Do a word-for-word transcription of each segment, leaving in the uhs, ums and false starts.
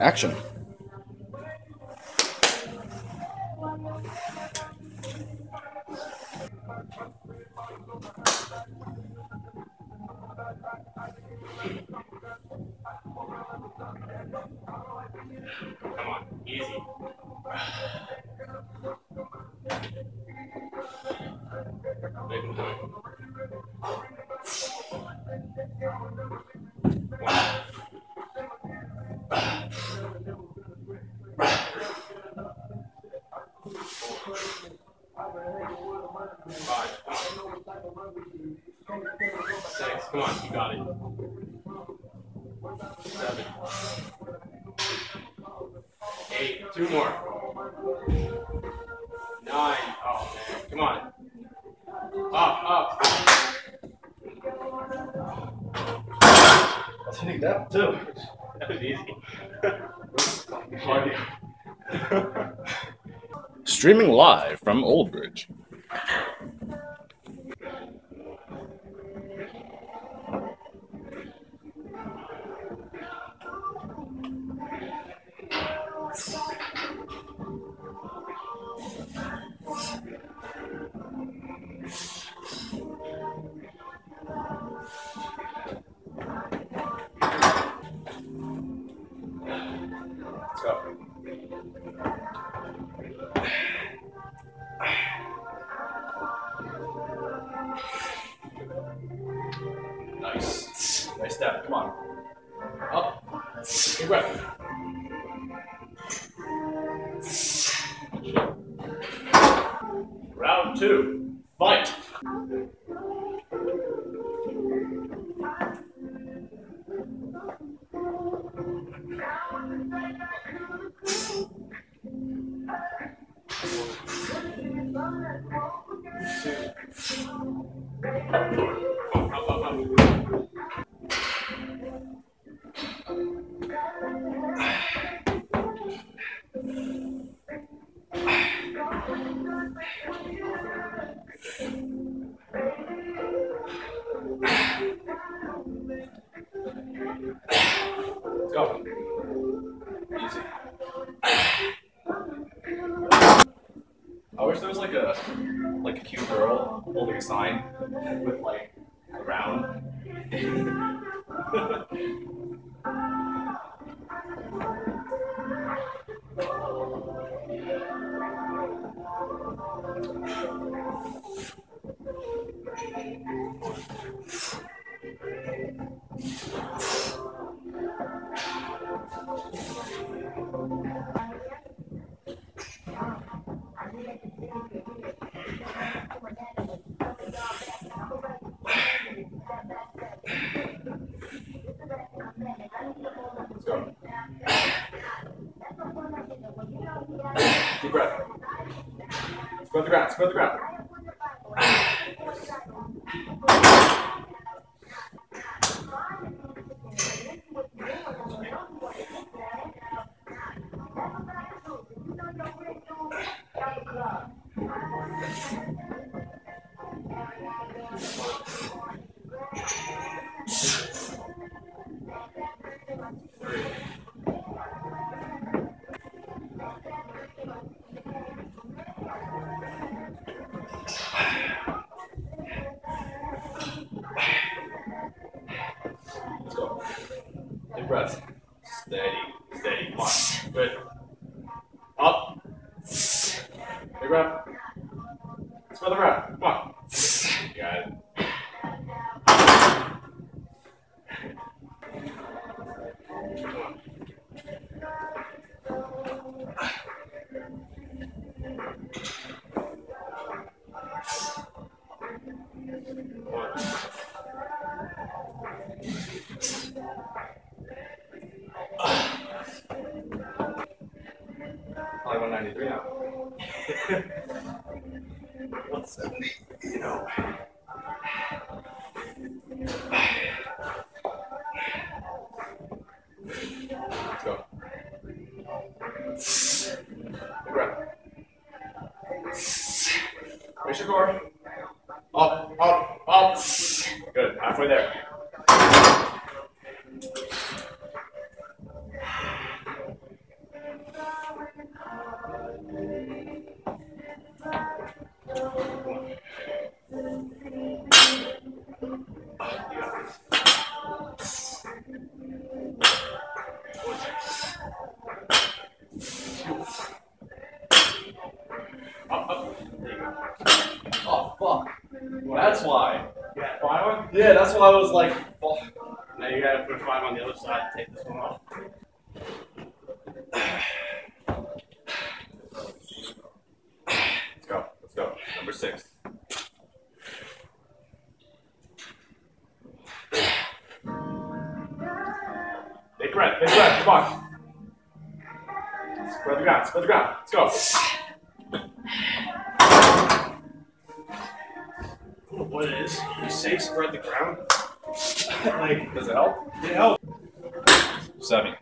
Action. Come on, easy. Make them do it. Five. Six. Come on, you got it. Seven. Eight. Two more. Nine. Oh, man. Come on. Up, up. I'll take that too. That was easy. Streaming live from Old Bridge. Let's go. Nice. Nice step. Come on. Up. Good breath. Round two. Fight. Let's go. Easy. I wish there was like a like a cute girl holding a sign with like a round. Let's go. Deep breath. Spread the ground, spread the ground. Breath. Steady, steady, come on. Good. Up. Big breath. Let's go the breath. Come on. You got it. one ninety-three now. one seventy, you know. Let's go. Good breath. Raise your core. Up, up, up. Good. Halfway there. That's why. Yeah, five? Yeah, that's why I was like, oh. Now you gotta put five on the other side and take this one off. Let's go, let's go. Number six. Big breath, big breath, come on. Spread the ground, spread the ground, let's go. What it is, you say spread the ground. Like, does it help? It helps. Seven.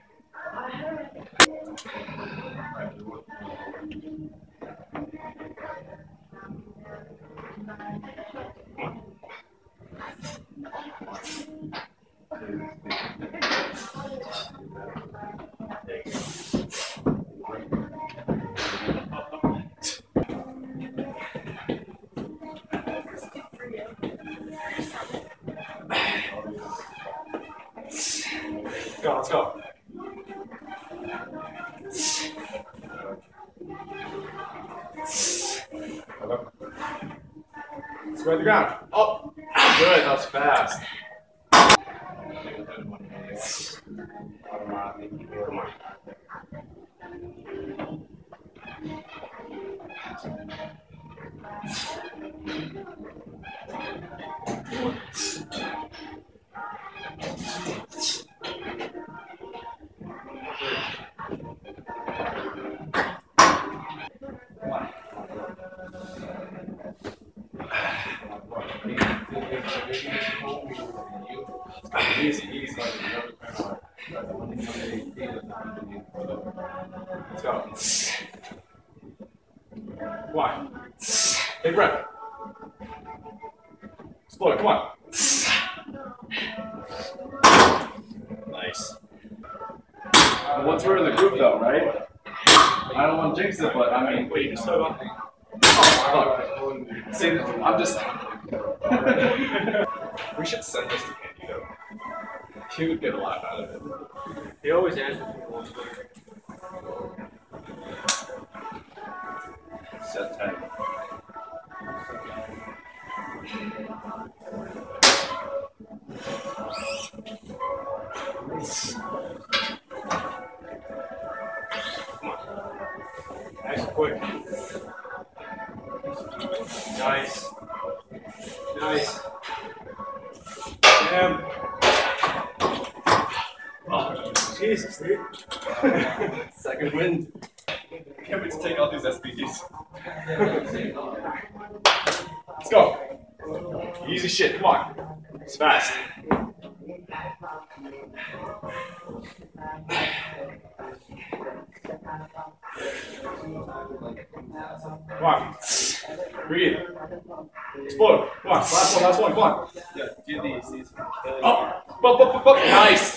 Let's go. Spread the ground. Oh, good. That was fast. Easy, easy. Let's go. Why? Big breath. Explore, come on. Nice. Once we're in the groove though, right? I don't want to jinx it, but I mean, wait, you still got me. Oh, fuck. See, I'm just... We should send this to Andy though. He would get a lot out of it. He always answers people on Twitter. Set ten. Come on. Nice and quick. Nice. Nice. Damn. Oh, Jesus, dude. Second wind. I can't wait to take all these S P Gs. Let's go. Easy shit, come on. It's fast. Come on. Breathe. Explode. Come on. Last one, last one. Come on. Yeah, do these. these. Oh. Up, up, up, up. Nice.